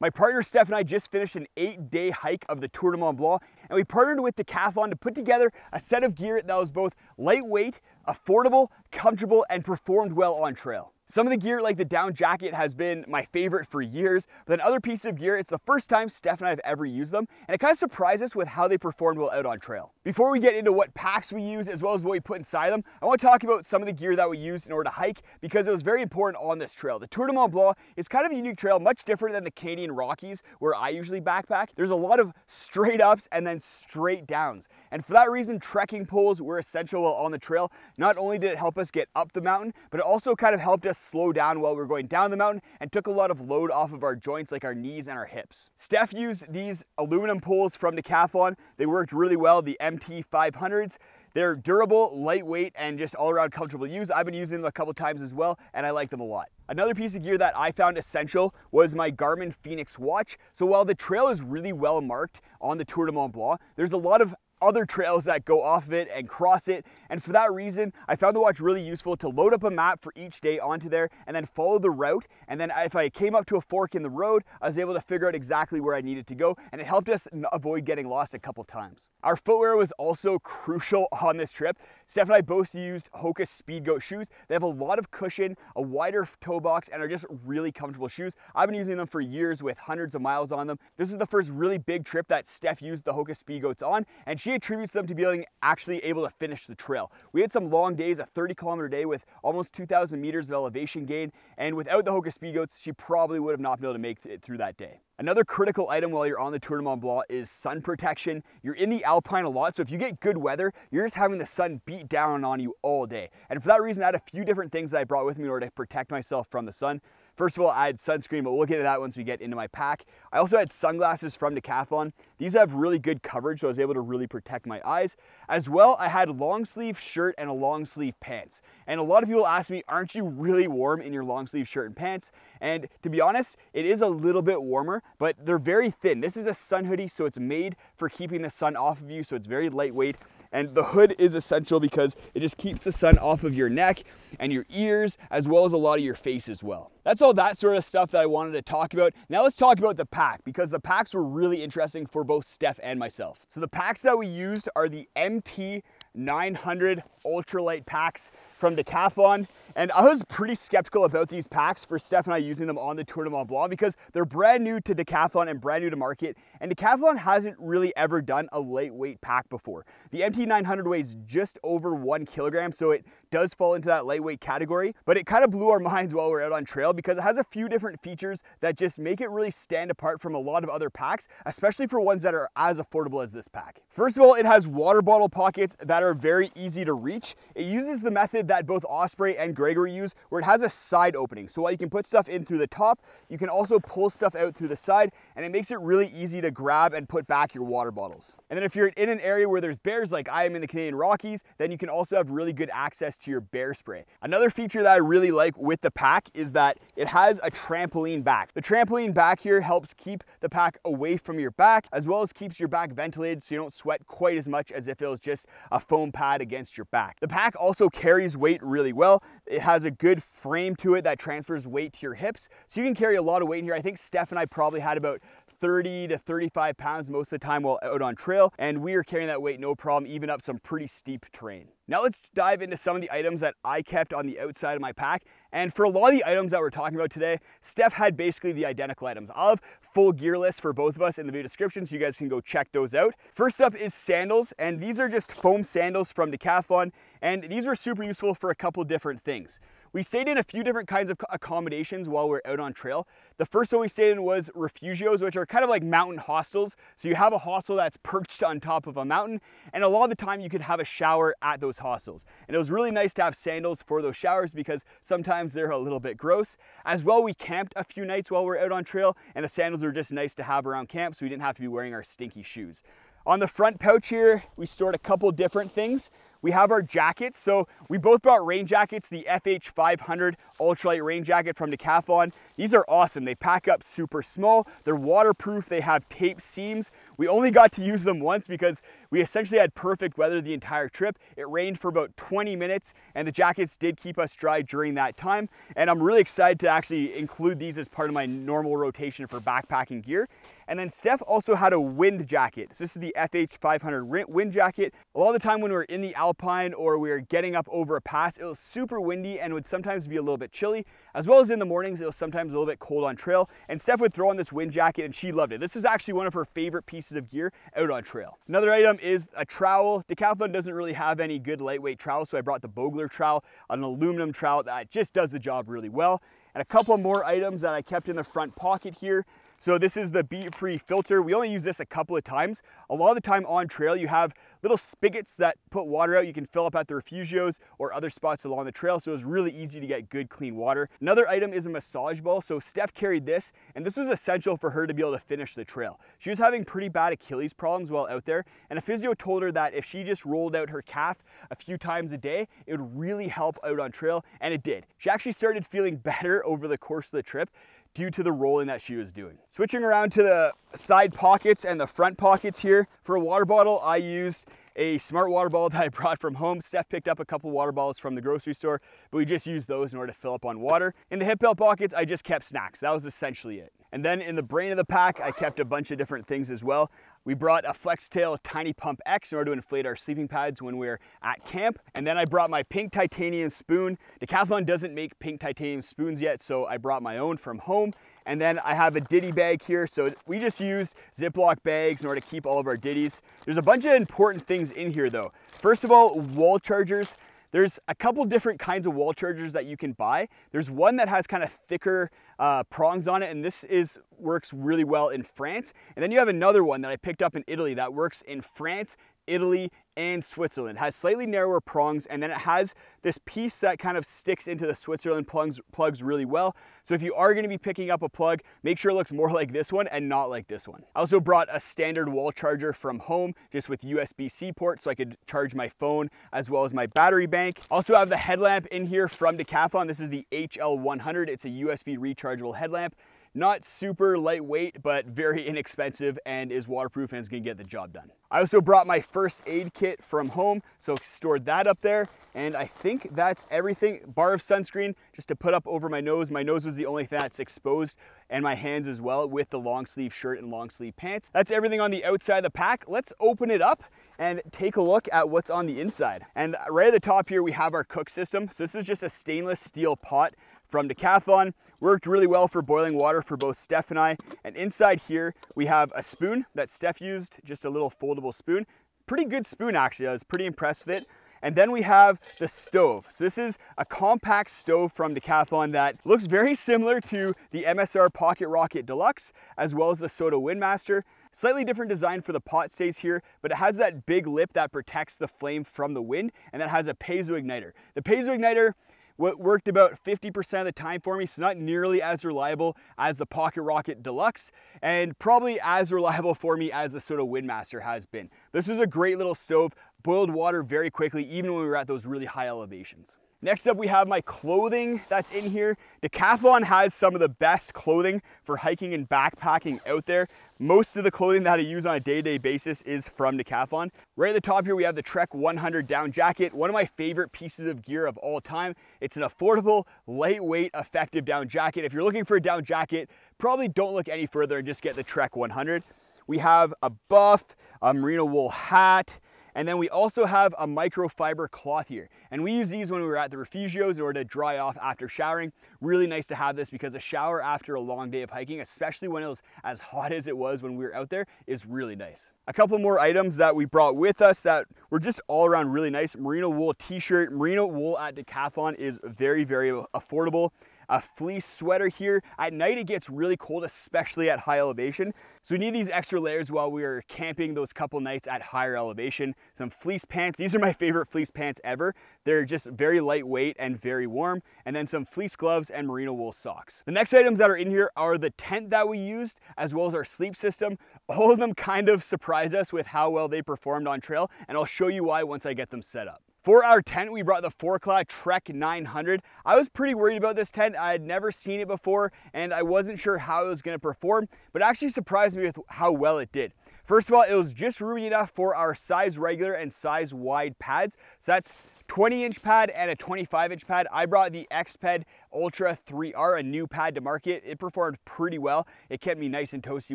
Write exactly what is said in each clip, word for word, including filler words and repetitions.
My partner Steph and I just finished an eight-day hike of the Tour du Mont Blanc, and we partnered with Decathlon to put together a set of gear that was both lightweight, affordable, comfortable, and performed well on trail. Some of the gear, like the down jacket, has been my favorite for years, but then other pieces of gear, it's the first time Steph and I have ever used them, and it kind of surprised us with how they performed well out on trail. Before we get into what packs we use, as well as what we put inside them, I want to talk about some of the gear that we used in order to hike, because it was very important on this trail. The Tour du Mont Blanc is kind of a unique trail, much different than the Canadian Rockies, where I usually backpack. There's a lot of straight ups and then straight downs. And for that reason, trekking poles were essential while on the trail. Not only did it help us get up the mountain, but it also kind of helped us slow down while we were going down the mountain and took a lot of load off of our joints, like our knees and our hips. Steph used these aluminum poles from Decathlon. They worked really well, the M T five hundreds. They're durable, lightweight, and just all around comfortable to use. I've been using them a couple times as well, and I like them a lot. Another piece of gear that I found essential was my Garmin Fenix watch. So while the trail is really well marked on the Tour du Mont Blanc, there's a lot of other trails that go off of it and cross it, and for that reason I found the watch really useful to load up a map for each day onto there and then follow the route, and then if I came up to a fork in the road, I was able to figure out exactly where I needed to go, and it helped us avoid getting lost a couple times. Our footwear was also crucial on this trip. Steph and I both used Hoka Speedgoat shoes. They have a lot of cushion, a wider toe box, and are just really comfortable shoes. I've been using them for years with hundreds of miles on them. This is the first really big trip that Steph used the Hoka Speedgoats on, and she She attributes them to being actually able to finish the trail. We had some long days, a thirty kilometer day with almost two thousand meters of elevation gain, and without the Hoka Speedgoats, she probably would have not been able to make it through that day. Another critical item while you're on the Tour du Mont Blanc is sun protection. You're in the Alpine a lot, so if you get good weather, you're just having the sun beat down on you all day. And for that reason, I had a few different things that I brought with me in order to protect myself from the sun. First of all, I had sunscreen, but we'll get to that once we get into my pack. I also had sunglasses from Decathlon. These have really good coverage, so I was able to really protect my eyes. As well, I had long sleeve shirt and a long sleeve pants. And a lot of people ask me, aren't you really warm in your long sleeve shirt and pants? And to be honest, it is a little bit warmer, but they're very thin. This is a sun hoodie, so it's made for keeping the sun off of you, so it's very lightweight. And the hood is essential because it just keeps the sun off of your neck and your ears, as well as a lot of your face as well. That's all that sort of stuff that I wanted to talk about. Now let's talk about the pack, because the packs were really interesting for both Steph and myself. So the packs that we used are the M T nine hundred Ultralight packs from Decathlon, and I was pretty skeptical about these packs for Steph and I using them on the Tour du Mont Blanc because they're brand new to Decathlon and brand new to market, and Decathlon hasn't really ever done a lightweight pack before. The M T nine hundred weighs just over one kilogram, so it does fall into that lightweight category, but it kind of blew our minds while we're out on trail because it has a few different features that just make it really stand apart from a lot of other packs, especially for ones that are as affordable as this pack. First of all, it has water bottle pockets that are very easy to reach. It uses the method that both Osprey and Gray use, where it has a side opening. So while you can put stuff in through the top, you can also pull stuff out through the side, and it makes it really easy to grab and put back your water bottles. And then if you're in an area where there's bears, like I am in the Canadian Rockies, then you can also have really good access to your bear spray. Another feature that I really like with the pack is that it has a trampoline back. The trampoline back here helps keep the pack away from your back, as well as keeps your back ventilated so you don't sweat quite as much as if it was just a foam pad against your back. The pack also carries weight really well. It has a good frame to it that transfers weight to your hips, so you can carry a lot of weight in here. I think Steph and I probably had about thirty to thirty-five pounds most of the time while out on trail, and we are carrying that weight no problem, even up some pretty steep terrain. Now let's dive into some of the items that I kept on the outside of my pack. And for a lot of the items that we're talking about today, Steph had basically the identical items. I'll have full gear lists for both of us in the video description, so you guys can go check those out. First up is sandals, and these are just foam sandals from Decathlon, and these were super useful for a couple different things. We stayed in a few different kinds of accommodations while we're out on trail. The first one we stayed in was refugios, which are kind of like mountain hostels. So you have a hostel that's perched on top of a mountain, and a lot of the time you could have a shower at those hostels. And it was really nice to have sandals for those showers because sometimes they're a little bit gross. As well, we camped a few nights while we were out on trail, and the sandals were just nice to have around camp, so we didn't have to be wearing our stinky shoes. On the front pouch here, we stored a couple different things. We have our jackets. So we both brought rain jackets, the F H five hundred Ultralight Rain Jacket from Decathlon. These are awesome. They pack up super small. They're waterproof. They have tape seams. We only got to use them once because we essentially had perfect weather the entire trip. It rained for about twenty minutes and the jackets did keep us dry during that time. And I'm really excited to actually include these as part of my normal rotation for backpacking gear. And then Steph also had a wind jacket. So this is the F H five hundred wind jacket. A lot of the time when we were in the Alpine or we were getting up over a pass, it was super windy and would sometimes be a little bit chilly, as well as in the mornings, it was sometimes a little bit cold on trail. And Steph would throw on this wind jacket and she loved it. This is actually one of her favorite pieces of gear out on trail. Another item is a trowel. Decathlon doesn't really have any good lightweight trowels, so I brought the Bogler trowel, an aluminum trowel that just does the job really well. And a couple more items that I kept in the front pocket here. So this is the BeFree filter. We only use this a couple of times. A lot of the time on trail, you have little spigots that put water out. You can fill up at the refugios or other spots along the trail. So it was really easy to get good, clean water. Another item is a massage ball. So Steph carried this, and this was essential for her to be able to finish the trail. She was having pretty bad Achilles problems while out there. And a physio told her that if she just rolled out her calf a few times a day, it would really help out on trail. And it did. She actually started feeling better over the course of the trip due to the rolling that she was doing. Switching around to the side pockets and the front pockets here. For a water bottle, I used a smart water bottle that I brought from home. Steph picked up a couple water bottles from the grocery store, but we just used those in order to fill up on water. In the hip belt pockets, I just kept snacks. That was essentially it. And then in the brain of the pack, I kept a bunch of different things as well. We brought a Flextail Tiny Pump X in order to inflate our sleeping pads when we're at camp. And then I brought my pink titanium spoon. Decathlon doesn't make pink titanium spoons yet, so I brought my own from home. And then I have a ditty bag here. So we just used Ziploc bags in order to keep all of our ditties. There's a bunch of important things in here though. First of all, wall chargers. There's a couple different kinds of wall chargers that you can buy. There's one that has kind of thicker uh, prongs on it, and this is works really well in France. And then you have another one that I picked up in Italy that works in France, Italy, and Switzerland. It has slightly narrower prongs, and then it has this piece that kind of sticks into the Switzerland plugs, plugs really well. So if you are gonna be picking up a plug, make sure it looks more like this one and not like this one. I also brought a standard wall charger from home, just with U S B C port, so I could charge my phone as well as my battery bank. Also have the headlamp in here from Decathlon. This is the H L one hundred. It's a U S B rechargeable headlamp. Not super lightweight, but very inexpensive and is waterproof and is gonna get the job done. I also brought my first aid kit from home, so stored that up there. And I think that's everything. Bar of sunscreen just to put up over my nose. My nose was the only thing that's exposed, and my hands as well with the long sleeve shirt and long sleeve pants. That's everything on the outside of the pack. Let's open it up and take a look at what's on the inside. And right at the top here, we have our cook system. So this is just a stainless steel pot from Decathlon. Worked really well for boiling water for both Steph and I. And inside here, we have a spoon that Steph used, just a little foldable spoon. Pretty good spoon, actually. I was pretty impressed with it. And then we have the stove. So this is a compact stove from Decathlon that looks very similar to the M S R Pocket Rocket Deluxe, as well as the Soto Windmaster. Slightly different design for the pot stays here, but it has that big lip that protects the flame from the wind, and that has a piezo igniter. The piezo igniter What worked about fifty percent of the time for me, so not nearly as reliable as the Pocket Rocket Deluxe, and probably as reliable for me as the Soto Windmaster has been. This was a great little stove, boiled water very quickly, even when we were at those really high elevations. Next up, we have my clothing that's in here. Decathlon has some of the best clothing for hiking and backpacking out there. Most of the clothing that I use on a day-to-day basis is from Decathlon. Right at the top here, we have the Trek one hundred down jacket, one of my favorite pieces of gear of all time. It's an affordable, lightweight, effective down jacket. If you're looking for a down jacket, probably don't look any further and just get the Trek one hundred. We have a buff, a merino wool hat, and then we also have a microfiber cloth here. And we use these when we were at the refugios in order to dry off after showering. Really nice to have this because a shower after a long day of hiking, especially when it was as hot as it was when we were out there, is really nice. A couple more items that we brought with us that were just all around really nice. Merino wool t-shirt. Merino wool at Decathlon is very, very affordable. A fleece sweater here. At night it gets really cold, especially at high elevation. So we need these extra layers while we are camping those couple nights at higher elevation. Some fleece pants. These are my favorite fleece pants ever. They're just very lightweight and very warm. And then some fleece gloves and merino wool socks. The next items that are in here are the tent that we used, as well as our sleep system. All of them kind of surprise us with how well they performed on trail, and I'll show you why once I get them set up. For our tent, we brought the Forclaz Trek nine hundred. I was pretty worried about this tent. I had never seen it before, and I wasn't sure how it was going to perform, but it actually surprised me with how well it did. First of all, it was just roomy enough for our size regular and size wide pads. So that's twenty inch pad and a twenty-five inch pad. I brought the Exped Ultra three R, a new pad to market. It performed pretty well. It kept me nice and toasty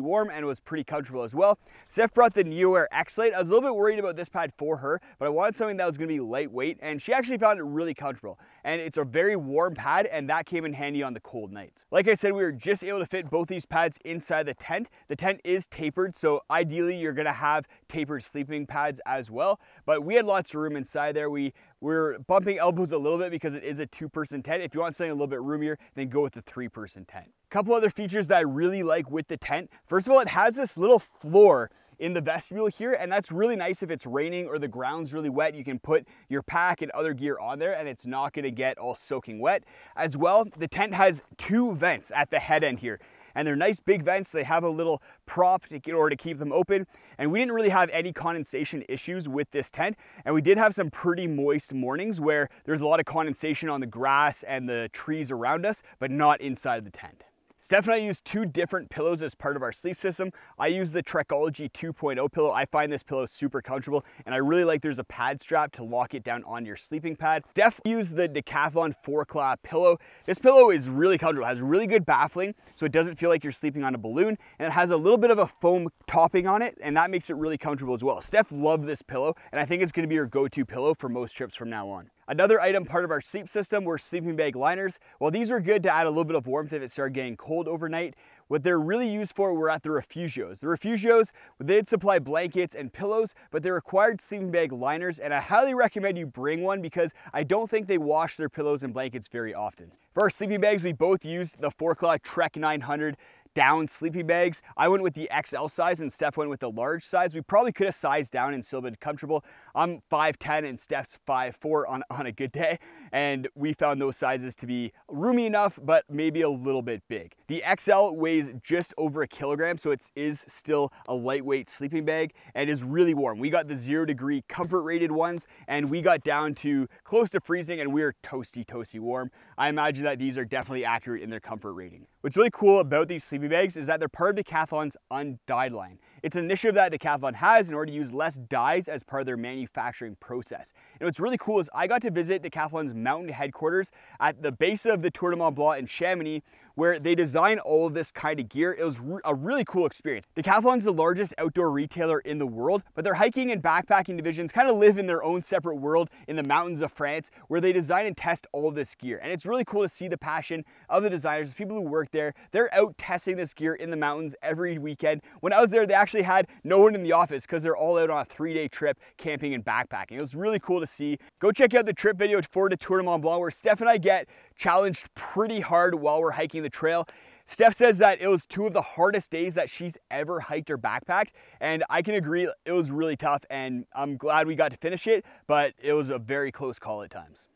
warm and was pretty comfortable as well. Steph brought the Neoair Xlite. I was a little bit worried about this pad for her, but I wanted something that was going to be lightweight, and she actually found it really comfortable. And it's a very warm pad, and that came in handy on the cold nights. Like I said, we were just able to fit both these pads inside the tent. The tent is tapered, so ideally you're going to have tapered sleeping pads as well, but we had lots of room inside there. We We're bumping elbows a little bit because it is a two-person tent. If you want something a little bit roomier, then go with the three-person tent. A couple other features that I really like with the tent. First of all, it has this little floor in the vestibule here, and that's really nice. If it's raining or the ground's really wet, you can put your pack and other gear on there and it's not going to get all soaking wet. As well, the tent has two vents at the head end here, and they're nice big vents. They have a little prop to, in order to keep them open, and we didn't really have any condensation issues with this tent. And we did have some pretty moist mornings where there's a lot of condensation on the grass and the trees around us, but not inside the tent. Steph and I use two different pillows as part of our sleep system. I use the Trekology two point oh pillow. I find this pillow super comfortable, and I really like there's a pad strap to lock it down on your sleeping pad. Steph used the Decathlon Forclaz pillow. This pillow is really comfortable. It has really good baffling, so it doesn't feel like you're sleeping on a balloon, and it has a little bit of a foam topping on it, and that makes it really comfortable as well. Steph loved this pillow, and I think it's gonna be your go-to pillow for most trips from now on. Another item part of our sleep system were sleeping bag liners. Well, these were good to add a little bit of warmth if it started getting cold overnight. What they're really used for were at the refugios. The refugios, they'd supply blankets and pillows, but they required sleeping bag liners, and I highly recommend you bring one because I don't think they wash their pillows and blankets very often. For our sleeping bags, we both used the Forclaz Trek nine hundred down sleepy bags. I went with the X L size and Steph went with the large size. We probably could have sized down and still been comfortable. I'm five ten and Steph's five four on, on a good day, and we found those sizes to be roomy enough, but maybe a little bit big. The X L weighs just over a kilogram, so it is still a lightweight sleeping bag and is really warm. We got the zero degree comfort rated ones, and we got down to close to freezing, and we are toasty, toasty warm. I imagine that these are definitely accurate in their comfort rating. What's really cool about these sleeping bags is that they're part of Decathlon's undyed line. It's an initiative that Decathlon has in order to use less dyes as part of their manufacturing process. And what's really cool is I got to visit Decathlon's mountain headquarters at the base of the Tour du Mont Blanc in Chamonix, where they design all of this kind of gear. It was a really cool experience. Decathlon's the largest outdoor retailer in the world, but their hiking and backpacking divisions kind of live in their own separate world in the mountains of France, where they design and test all of this gear. And it's really cool to see the passion of the designers, the people who work there. They're out testing this gear in the mountains every weekend. When I was there, they actually had no one in the office because they're all out on a three-day trip, camping and backpacking. It was really cool to see. Go check out the trip video for the Tour du Mont Blanc, where Steph and I get challenged pretty hard while we're hiking the trail. Steph says that it was two of the hardest days that she's ever hiked or backpacked, and I can agree, it was really tough, and I'm glad we got to finish it, but it was a very close call at times.